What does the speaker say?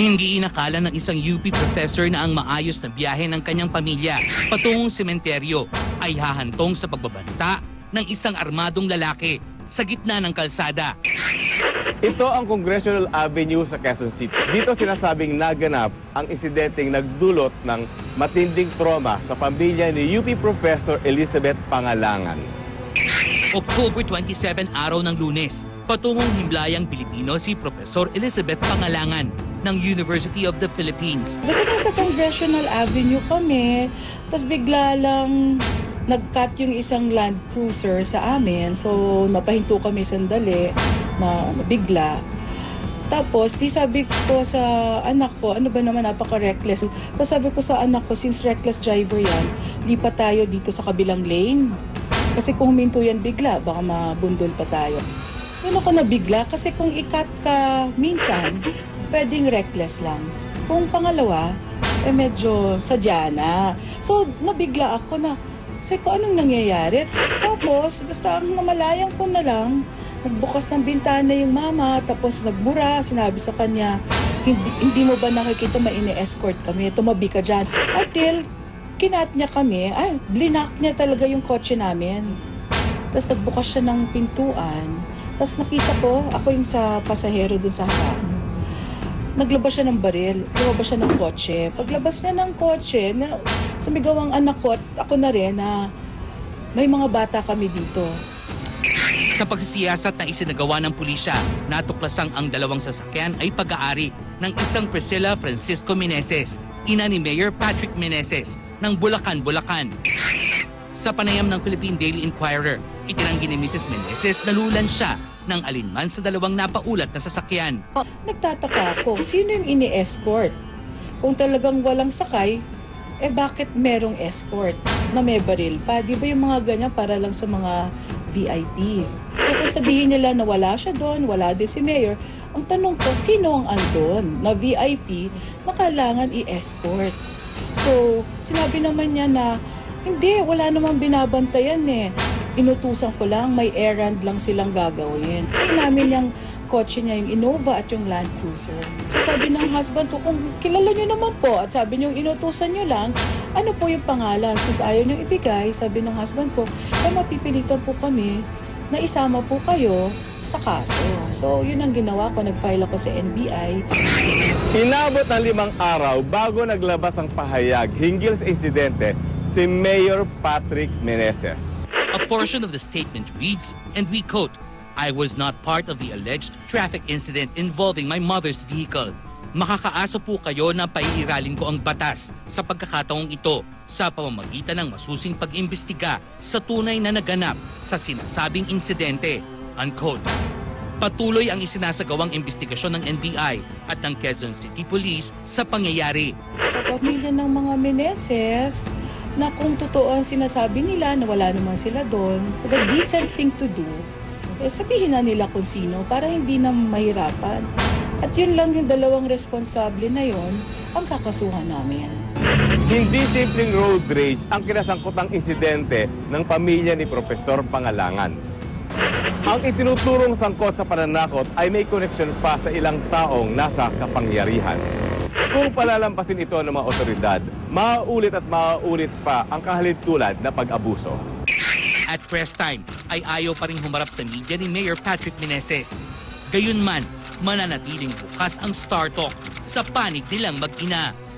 Hindi inakala ng isang UP professor na ang maayos na biyahe ng kanyang pamilya patungong sementeryo ay hahantong sa pagbabanta ng isang armadong lalaki sa gitna ng kalsada. Ito ang Congressional Avenue sa Quezon City. Dito sinasabing naganap ang insidenteng nagdulot ng matinding trauma sa pamilya ni UP Professor Elizabeth Pangalangan. October 27, araw ng Lunes, patungong Himlayang Pilipino si Professor Elizabeth Pangalangan ng University of the Philippines. Basta nasa Congressional Avenue kami, tapos bigla lang nag-cut yung isang Land Cruiser sa amin. So, napahinto kami sandali na bigla. Tapos, di sabi ko sa anak ko, ano ba naman, napaka-reckless. Tapos sabi ko sa anak ko, since reckless driver yan, lipat tayo dito sa kabilang lane. Kasi kung huminto yan bigla, baka mabundol pa tayo. Yun ako na bigla, kasi kung i-cut ka minsan, pwedeng reckless lang. Kung pangalawa, eh medyo sadya na. So, nabigla ako na, seko, anong nangyayari? Tapos, basta namalayan ko na lang, nagbukas ng bintana yung mama, tapos nagbura, sinabi sa kanya, hindi mo ba nakikita maine-escort kami, tumabi ka dyan. Until, kinat niya kami, ay, blinak niya talaga yung kotse namin. Tapos nagbukas siya ng pintuan, tapos nakita ko, ako yung sa pasahero dun sa harap. Naglabas siya ng baril, lumabas siya ng kotse. Paglabas niya ng kotse, sumigaw ang anak ko at ako na rin na may mga bata kami dito. Sa pagsisiyasat na isinagawa ng pulisya, natuklasang ang dalawang sasakyan ay pag-aari ng isang Priscilla Francisco Meneses, ina ni Mayor Patrick Meneses ng Bulacan, Bulacan. Sa panayam ng Philippine Daily Inquirer, itinanggi ni Mrs. Meneses na lulan siya ng alinman sa dalawang napaulat na sasakyan. Nagtataka ako, sino yung ini-escort? Kung talagang walang sakay, eh bakit merong escort na may baril pa? Di ba yung mga ganyan para lang sa mga VIP? So kung sabihin nila na wala siya doon, wala din si Mayor, ang tanong ko, sino ang andon na VIP na kailangan i-escort? So sinabi naman niya na, hindi, wala namang binabantayan eh. Inutusan ko lang, may errand lang silang gagawin. So, namin yung kotse niya, yung Innova at yung Land Cruiser. So, sabi ng husband ko, kung kilala nyo naman po, at sabi nyo, inutusan nyo lang, ano po yung pangalan? Since ayaw nyo ibigay, sabi ng husband ko, ay mapipilitan po kami na isama po kayo sa kaso. So, yun ang ginawa ko. Nag-file ako sa NBI. Inabot ng 5 araw bago naglabas ang pahayag hinggil sa insidente si Mayor Patrick Meneses. A portion of the statement reads, and we quote, "I was not part of the alleged traffic incident involving my mother's vehicle. Makakaasa po kayo na paiiralin ko ang batas sa pagkakataong ito sa pamamagitan ng masusing pag-imbestiga sa tunay na naganap sa sinasabing insidente." Unquote. Patuloy ang isinasagawang imbestigasyon ng NBI at ng Quezon City Police sa pangyayari. Sa pamilya ng mga Meneses, na kung totoo ang sinasabi nila na wala naman sila doon, the decent thing to do, eh sabihin na nila kung sino para hindi na mahirapan. At yun lang yung dalawang responsable na yon ang kakasuhan namin. Hindi simpleng road rage ang kinasangkutang insidente ng pamilya ni Professor Pangalangan. Ang itinuturong sangkot sa pananakot ay may koneksyon pa sa ilang taong nasa kapangyarihan. Kung palalampasin ito ng mga otoridad, mauulit at mauulit pa ang kahalintulad na pag-abuso. At press time ay ayaw pa rin humarap sa media ni Mayor Patrick Meneses. Gayunman, mananatiling bukas ang StarTalk sa panig nilang mag-ina.